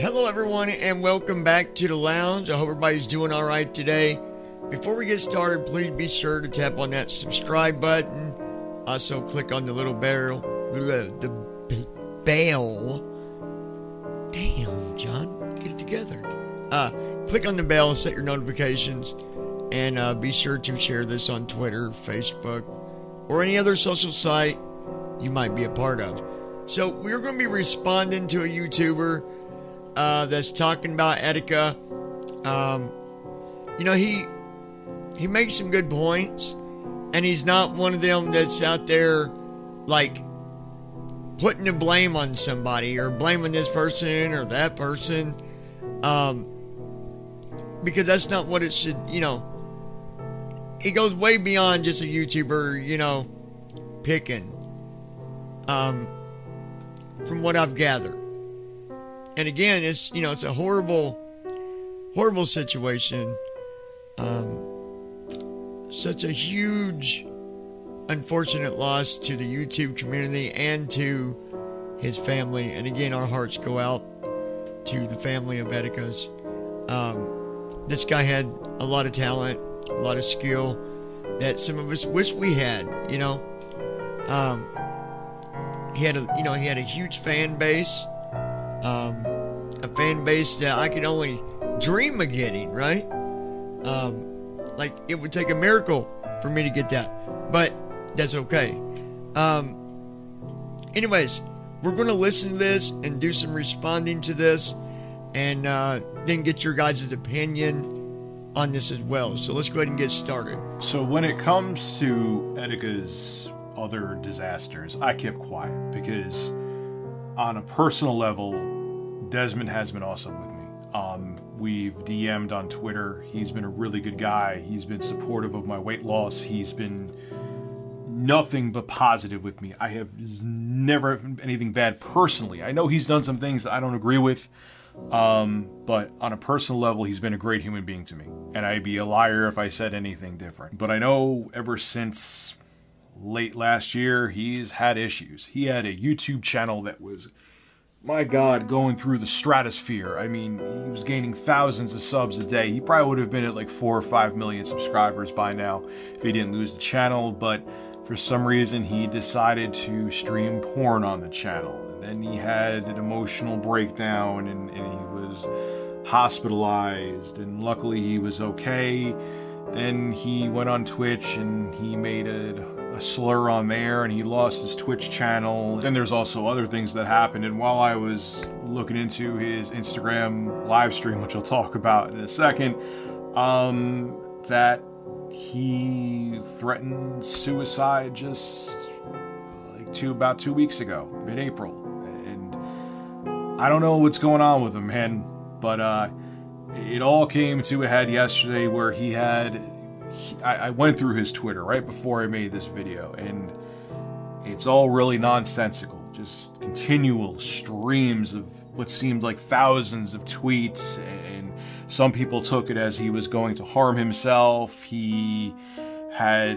Hello everyone and welcome back to the lounge. I hope everybody's doing all right today. Before we get started, please be sure to tap on that subscribe button. Also click on the little bell. Damn, John, get it together. Click on the bell, set your notifications, and be sure to share this on Twitter, Facebook, or any other social site you might be a part of. So we're going to be responding to a YouTuber that's talking about Etika. You know, he makes some good points, and he's not one of them that's out there like putting the blame on somebody or blaming this person or that person, because that's not what it should. You know, it goes way beyond just a YouTuber, you know, picking, from what I've gathered. And again, it's, you know, it's a horrible situation. Such a huge, unfortunate loss to the YouTube community and to his family. And again, our hearts go out to the family of Etika's. This guy had a lot of talent, a lot of skill that some of us wish we had. You know, he had a huge fan base, a fan base that I could only dream of getting. Right? Like, it would take a miracle for me to get that, but that's okay. Anyways, we're going to listen to this and do some responding to this, and then get your guys' opinion on this as well. So let's go ahead and get started. So when it comes to Etika's other disasters, I kept quiet because on a personal level, Desmond has been awesome with me. We've DM'd on Twitter. He's been a really good guy. He's been supportive of my weight loss. He's been nothing but positive with me. I have never had anything bad personally. I know he's done some things that I don't agree with, but on a personal level, he's been a great human being to me. And I'd be a liar if I said anything different. But I know ever since late last year, he's had issues. He had a YouTube channel that was, my God, going through the stratosphere. I mean, he was gaining thousands of subs a day. He probably would have been at like 4 or 5 million subscribers by now if he didn't lose the channel, but for some reason he decided to stream porn on the channel. And then he had an emotional breakdown and he was hospitalized, and luckily he was okay. Then he went on Twitch and he made a slur on there, and he lost his Twitch channel. Then there's also other things that happened, and while I was looking into his Instagram live stream, which I'll talk about in a second, that he threatened suicide just like about 2 weeks ago, mid-April. And I don't know what's going on with him, man, but it all came to a head yesterday where he had, I went through his Twitter right before I made this video, and it's all really nonsensical. Just continual streams of what seemed like thousands of tweets, and some people took it as he was going to harm himself. He had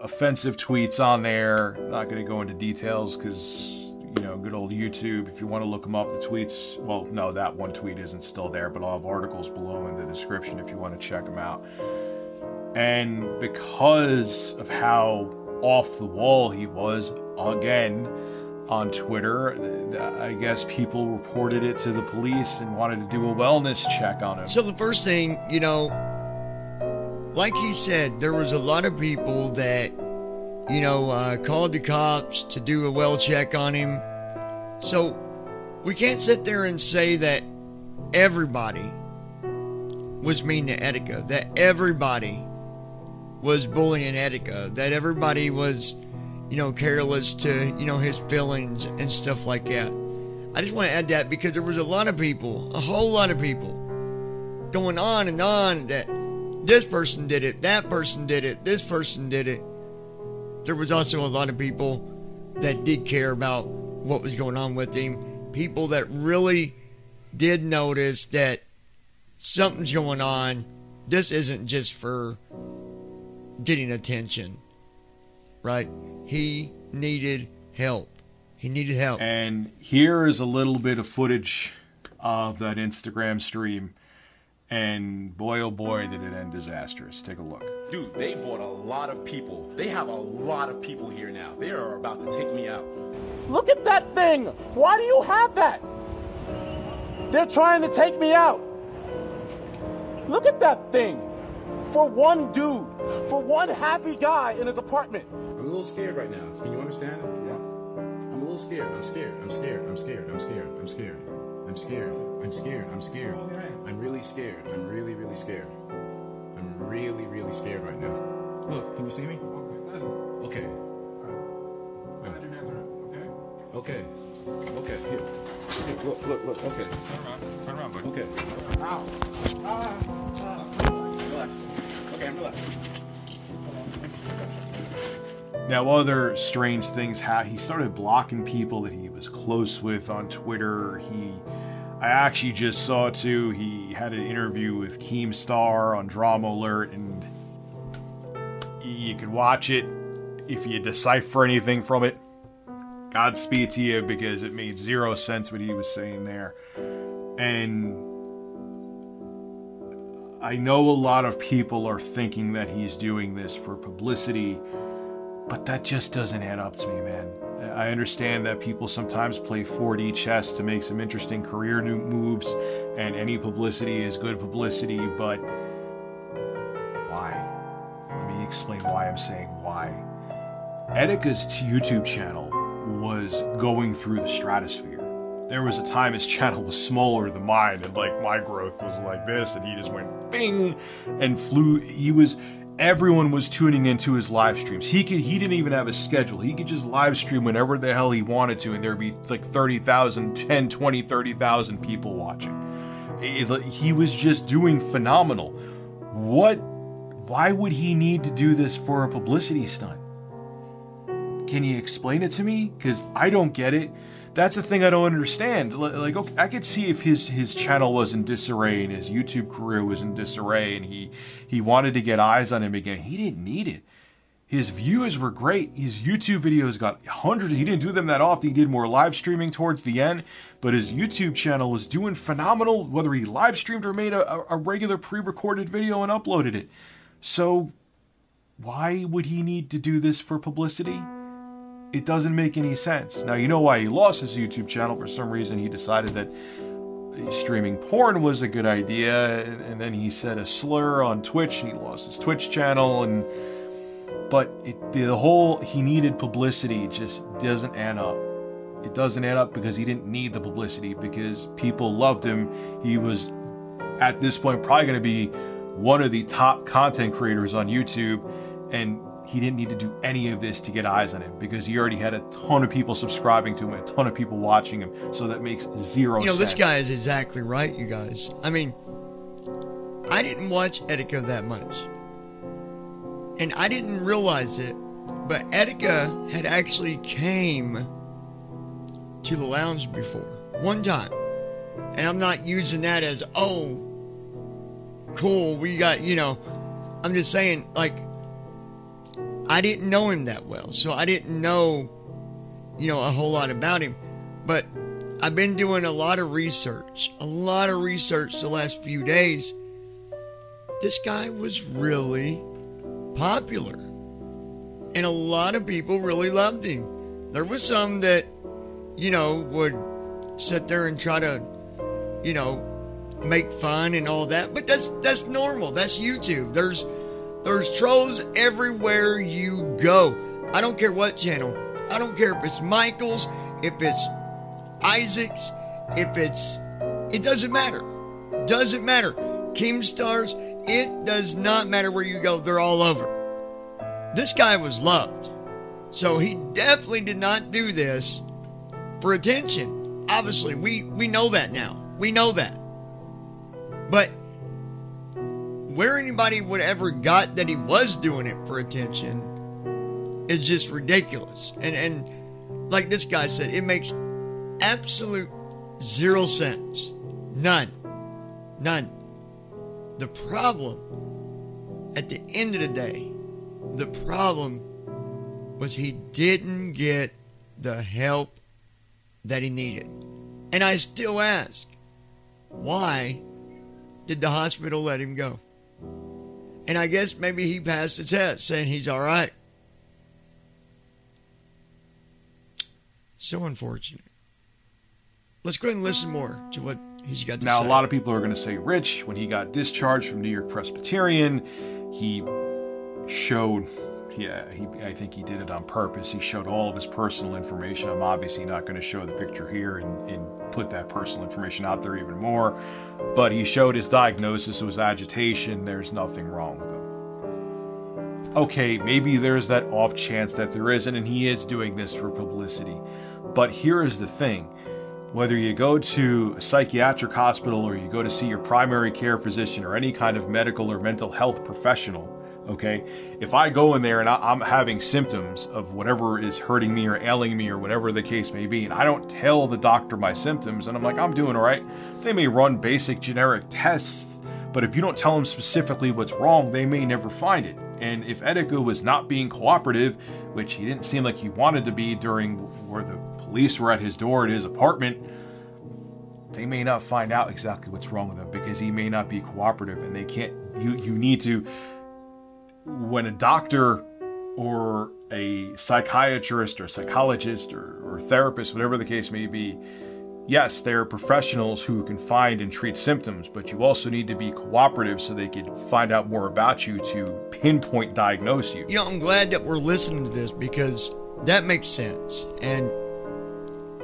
offensive tweets on there. I'm not going to go into details because, you know, good old YouTube, if you want to look them up, the tweets, well, no, that one tweet isn't still there, but I'll have articles below in the description if you want to check them out. And because of how off the wall he was again on Twitter, I guess people reported it to the police and wanted to do a wellness check on him. So the first thing, you know, like he said, there was a lot of people that, you know, called the cops to do a well check on him. So we can't sit there and say that everybody was mean to Etika, that everybody was bullying Etika, that everybody was, you know, careless to, you know, his feelings and stuff like that. I just want to add that because there was a lot of people, a whole lot of people going on and on that this person did it, that person did it, this person did it. There was also a lot of people that did care about what was going on with him. People that really did notice that something's going on. This isn't just for getting attention, right? He needed help. He needed help. And here is a little bit of footage of that Instagram stream. And boy, oh boy, did it end disastrous. Take a look. Dude, they bought a lot of people. They have a lot of people here now. They are about to take me out. Look at that thing. Why do you have that? They're trying to take me out. Look at that thing. For one dude, for one happy guy in his apartment. I'm a little scared right now. Can you understand? Yeah. I'm a little scared. I'm scared. I'm scared. I'm scared. I'm scared. I'm scared. I'm scared. I'm scared. I'm scared. I'm really scared. I'm really, really scared. I'm really, really scared right now. Look, can you see me? Okay. Put your hands around. Okay. Okay. Here. Look, look, look. Okay. Turn around. Turn around, buddy. Okay. Ow. Relax. Okay, I'm relaxed. Now, other strange things. He started blocking people that he was close with on Twitter. I actually just saw too, he had an interview with Keemstar on Drama Alert, and you could watch it if you decipher anything from it. Godspeed to you, because it made zero sense what he was saying there. And I know a lot of people are thinking that he's doing this for publicity, but that just doesn't add up to me, man. I understand that people sometimes play 4D chess to make some interesting career moves, and any publicity is good publicity, but why? Let me explain why I'm saying why. Etika's YouTube channel was going through the stratosphere. There was a time his channel was smaller than mine, and like my growth was like this, and he just went bing and flew. Everyone was tuning into his live streams. He didn't even have a schedule. He could just live stream whenever the hell he wanted to, and there'd be like 30,000, 10, 20, 30,000 people watching. He was just doing phenomenal. Why would he need to do this for a publicity stunt? Can you explain it to me? Because I don't get it. That's the thing I don't understand. Like, okay, I could see if his channel was in disarray and his YouTube career was in disarray, and he wanted to get eyes on him again. He didn't need it. His viewers were great. His YouTube videos got hundreds. He didn't do them that often. He did more live streaming towards the end, but his YouTube channel was doing phenomenal, whether he live streamed or made a regular pre-recorded video and uploaded it. So why would he need to do this for publicity? It doesn't make any sense. Now, you know why he lost his YouTube channel. For some reason, he decided that streaming porn was a good idea, and then he said a slur on Twitch, and he lost his Twitch channel. And but the whole he needed publicity just doesn't add up. It doesn't add up, because he didn't need the publicity, because people loved him. He was, at this point, probably going to be one of the top content creators on YouTube, and he didn't need to do any of this to get eyes on him, because he already had a ton of people subscribing to him, a ton of people watching him. So that makes zero sense. You know, this guy is exactly right, you guys. I mean, I didn't watch Etika that much, and I didn't realize it, but Etika had actually came to the lounge before, one time. And I'm not using that as, oh, cool, we got, you know, I'm just saying, like, I didn't know him that well, so I didn't know, you know, a whole lot about him. But I've been doing a lot of research the last few days. This guy was really popular, and a lot of people really loved him. There was some that, you know, would sit there and try to, you know, make fun and all that, but that's normal. That's YouTube. There's trolls everywhere you go. I don't care what channel. I don't care if it's Michael's, if it's Isaac's, if it's... It doesn't matter. Doesn't matter. Keemstar's, it does not matter where you go. They're all over. This guy was loved. So he definitely did not do this for attention. Obviously, we know that now. We know that. But... where anybody would ever got that he was doing it for attention is just ridiculous. And like this guy said, it makes absolute zero sense. None. None. The problem, at the end of the day, the problem was he didn't get the help that he needed. And I still ask, Why did the hospital let him go? And I guess maybe he passed the test, saying he's all right. So unfortunate. Let's go ahead and listen more to what he's got to say. Now, a lot of people are going to say, Rich, when he got discharged from New York Presbyterian, he showed... Yeah, I think he did it on purpose. He showed all of his personal information. I'm obviously not going to show the picture here and put that personal information out there even more. But he showed his diagnosis, it was agitation. There's nothing wrong with him. Okay, maybe there's that off chance that there isn't, and he is doing this for publicity. But here is the thing. Whether you go to a psychiatric hospital or you go to see your primary care physician or any kind of medical or mental health professional, okay, if I go in there and I'm having symptoms of whatever is hurting me or ailing me or whatever the case may be, and I don't tell the doctor my symptoms and I'm like, I'm doing all right, they may run basic generic tests, but if you don't tell them specifically what's wrong, they may never find it. And if Etika was not being cooperative, which he didn't seem like he wanted to be during where the police were at his door at his apartment, they may not find out exactly what's wrong with him because he may not be cooperative, and they can't, you need to, when a doctor or a psychiatrist or psychologist or therapist, whatever the case may be, yes, they're professionals who can find and treat symptoms, but you also need to be cooperative so they could find out more about you to pinpoint diagnose you. You know, I'm glad that we're listening to this because that makes sense. And,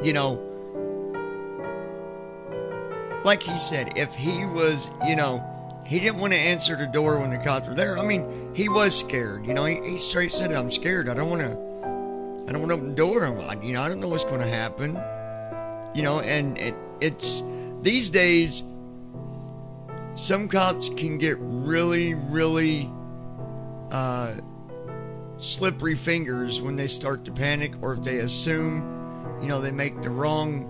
you know, like he said, if he was, you know, he didn't want to answer the door when the cops were there. I mean, he was scared. You know, he straight said, I'm scared. I don't want to open the door. I don't know what's going to happen. You know, and it's, these days, some cops can get really, really slippery fingers when they start to panic, or if they assume, you know, they make the wrong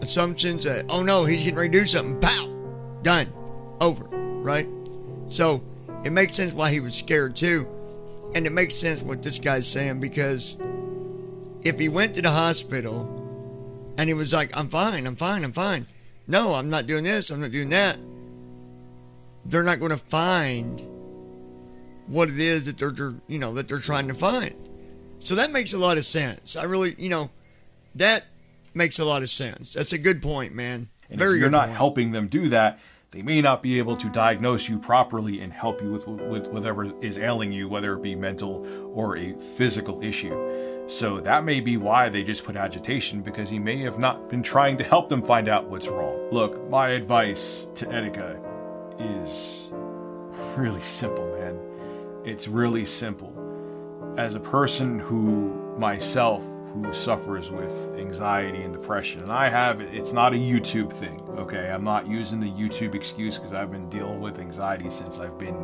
assumptions that, oh no, he's getting ready to do something. Pow! Done. Over. Right? So, it makes sense why he was scared too. And it makes sense what this guy's saying, because if he went to the hospital and he was like, I'm fine, I'm fine, I'm fine. No, I'm not doing this, I'm not doing that. They're not going to find what it is that they're, you know, that they're trying to find. So that makes a lot of sense. I really, you know, that makes a lot of sense. That's a good point, man. And if you're not helping them do that, they may not be able to diagnose you properly and help you with whatever is ailing you, whether it be mental or a physical issue. So that may be why they just put agitation, because he may have not been trying to help them find out what's wrong. Look, my advice to Etika is really simple, man. It's really simple. As a person who myself who suffers with anxiety and depression, and I have, it's not a YouTube thing, okay? I'm not using the YouTube excuse because I've been dealing with anxiety since I've been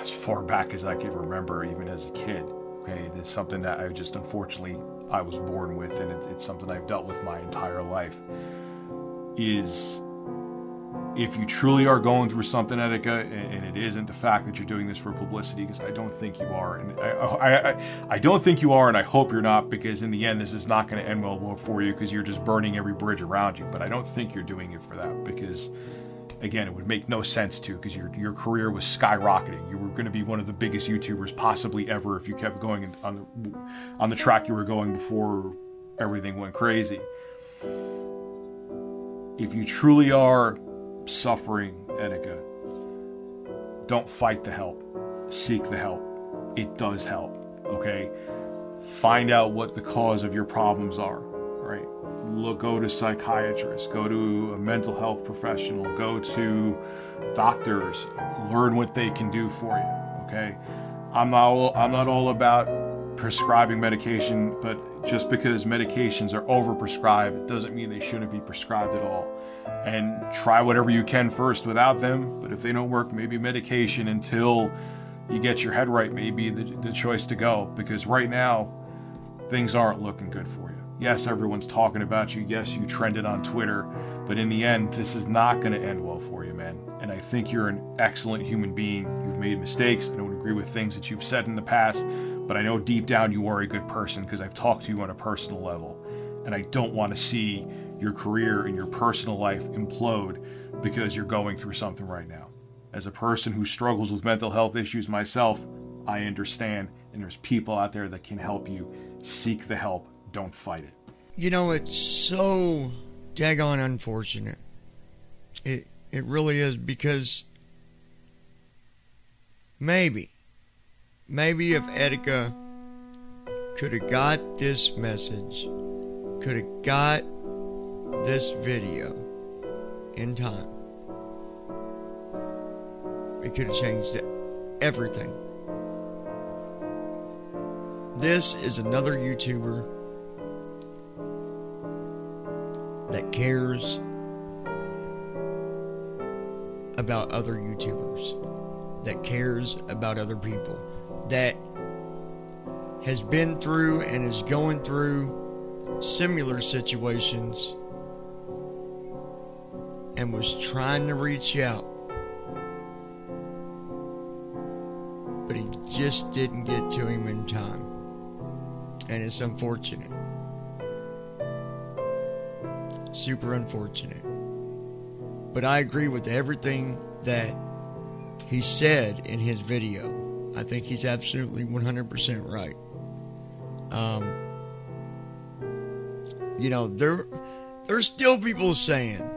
as far back as I can remember, even as a kid, okay? It's something that I just, unfortunately, I was born with, and it's something I've dealt with my entire life. Is, if you truly are going through something, Etika, and it isn't the fact that you're doing this for publicity, because I don't think you are, and I don't think you are, and I hope you're not, because in the end, this is not going to end well for you, because you're just burning every bridge around you. But I don't think you're doing it for that, because again, it would make no sense to, because your career was skyrocketing. You were going to be one of the biggest YouTubers possibly ever if you kept going on the track you were going before everything went crazy. If you truly are suffering, Etika, don't fight the help. Seek the help. It does help, okay? Find out what the cause of your problems are, right? Look, go to psychiatrists, go to a mental health professional, go to doctors, learn what they can do for you, okay? I'm not all about prescribing medication, but just because medications are overprescribed doesn't mean they shouldn't be prescribed at all. And try whatever you can first without them, but if they don't work, maybe medication until you get your head right may be the choice to go, because right now things aren't looking good for you. Yes, everyone's talking about you. Yes, you trended on Twitter, but in the end, this is not going to end well for you, man. And I think you're an excellent human being. You've made mistakes. I don't agree with things that you've said in the past, but I know deep down you are a good person, because I've talked to you on a personal level, and I don't want to see your career and your personal life implode because you're going through something right now. As a person who struggles with mental health issues myself, I understand, and there's people out there that can help you. Seek the help. Don't fight it. You know, it's so daggone unfortunate. It really is, because maybe if Etika could have got this message, could have got this video in time, it could have changed everything. This is another YouTuber that cares about other YouTubers, that cares about other people, that has been through and is going through similar situations and was trying to reach out, but he just didn't get to him in time. And it's unfortunate. Super unfortunate. But I agree with everything that he said in his video. I think he's absolutely 100% right. You know, there's still people saying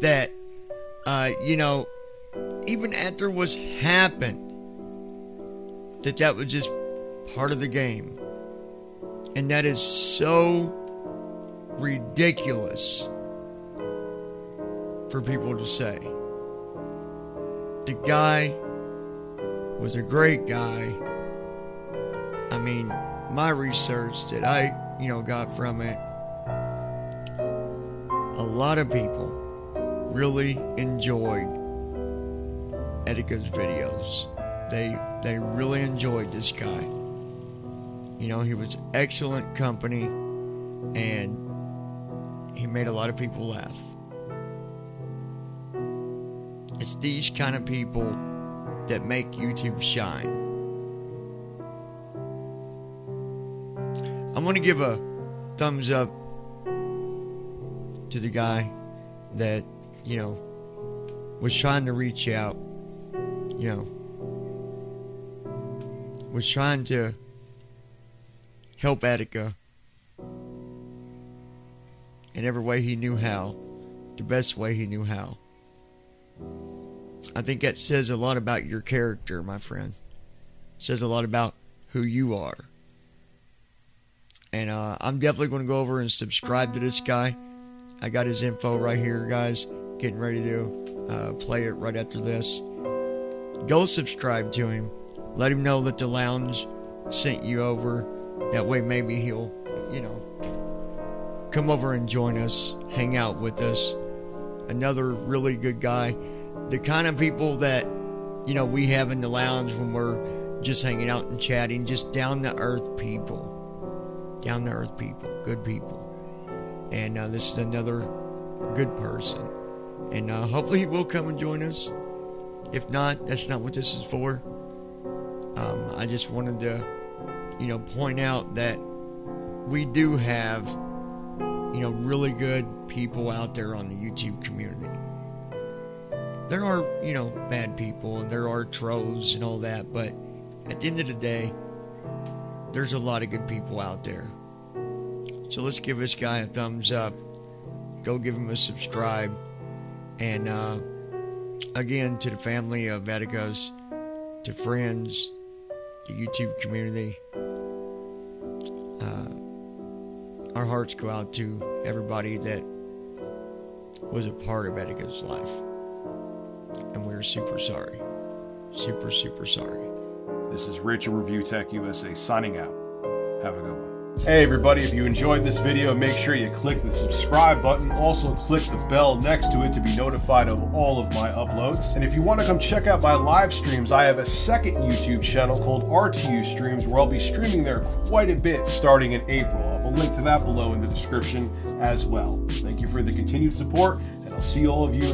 that, you know, even after what's happened, that was just part of the game. And that is so ridiculous for people to say. The guy was a great guy. I mean, my research that I, you know, got from it, a lot of people really enjoyed Etika's videos. They really enjoyed this guy. You know, he was excellent company, and he made a lot of people laugh. It's these kind of people that make YouTube shine. I'm going to give a thumbs up to the guy that, you know, was trying to reach out, you know, was trying to help Etika in every way he knew how, the best way he knew how. I think that says a lot about your character, my friend. It says a lot about who you are. And I'm definitely going to go over and subscribe to this guy. I got his info right here, guys. Getting ready to play it right after this. Go subscribe to him. Let him know that the lounge sent you over. That way maybe he'll, you know, come over and join us, hang out with us. Another really good guy. The kind of people that, you know, we have in the lounge when we're just hanging out and chatting. Just down-to-earth people. Down-to-earth people. Good people. And this is another good person. And hopefully he will come and join us. If not, that's not what this is for. I just wanted to, you know, point out that we do have, you know, really good people out there on the YouTube community. There are, you know, bad people and there are trolls and all that, but at the end of the day, there's a lot of good people out there. So let's give this guy a thumbs up. Go give him a subscribe. And again, to the family of Etika's, to friends, the YouTube community, our hearts go out to everybody that was a part of Etika's life, and we're super sorry, super sorry. This is Rich at ReviewTech USA signing out. Have a good one. Hey everybody, if you enjoyed this video, make sure you click the subscribe button. Also click the bell next to it to be notified of all of my uploads. And if you want to come check out my live streams, I have a second YouTube channel called RTU Streams where I'll be streaming there quite a bit starting in April. I'll have a link to that below in the description as well. Thank you for the continued support, and I'll see all of you in